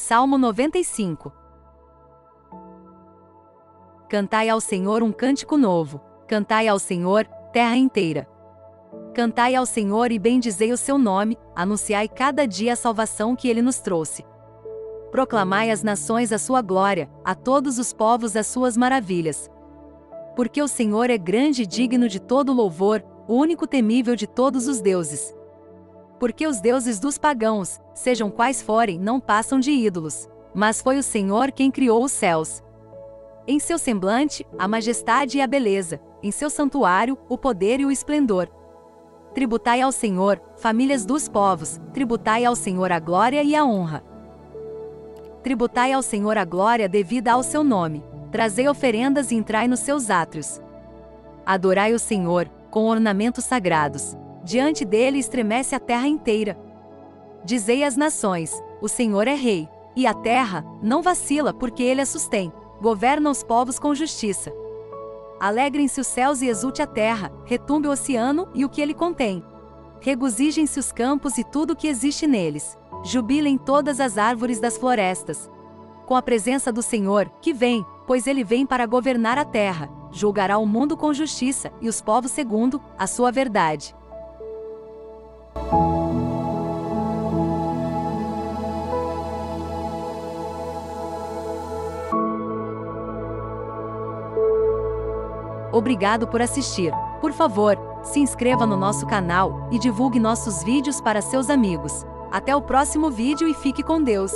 Salmo 95. Cantai ao Senhor um cântico novo. Cantai ao Senhor, terra inteira. Cantai ao Senhor e bendizei o seu nome, anunciai cada dia a salvação que ele nos trouxe. Proclamai às nações a sua glória, a todos os povos as suas maravilhas. Porque o Senhor é grande e digno de todo louvor, o único temível de todos os deuses. Porque os deuses dos pagãos, sejam quais forem, não passam de ídolos, mas foi o Senhor quem criou os céus. Em seu semblante, a majestade e a beleza, em seu santuário, o poder e o esplendor. Tributai ao Senhor, famílias dos povos, tributai ao Senhor a glória e a honra. Tributai ao Senhor a glória devida ao seu nome. Trazei oferendas e entrai nos seus átrios. Adorai o Senhor, com ornamentos sagrados. Diante dele estremece a terra inteira. Dizei às nações, o Senhor é rei. E a terra não vacila porque ele a sustém. Governa os povos com justiça. Alegrem-se os céus e exulte a terra, retumbe o oceano e o que ele contém. Regozijem-se os campos e tudo o que existe neles. Jubilem todas as árvores das florestas. Com a presença do Senhor, que vem, pois ele vem para governar a terra, julgará o mundo com justiça e os povos segundo a sua verdade. Obrigado por assistir. Por favor, se inscreva no nosso canal e divulgue nossos vídeos para seus amigos. Até o próximo vídeo e fique com Deus!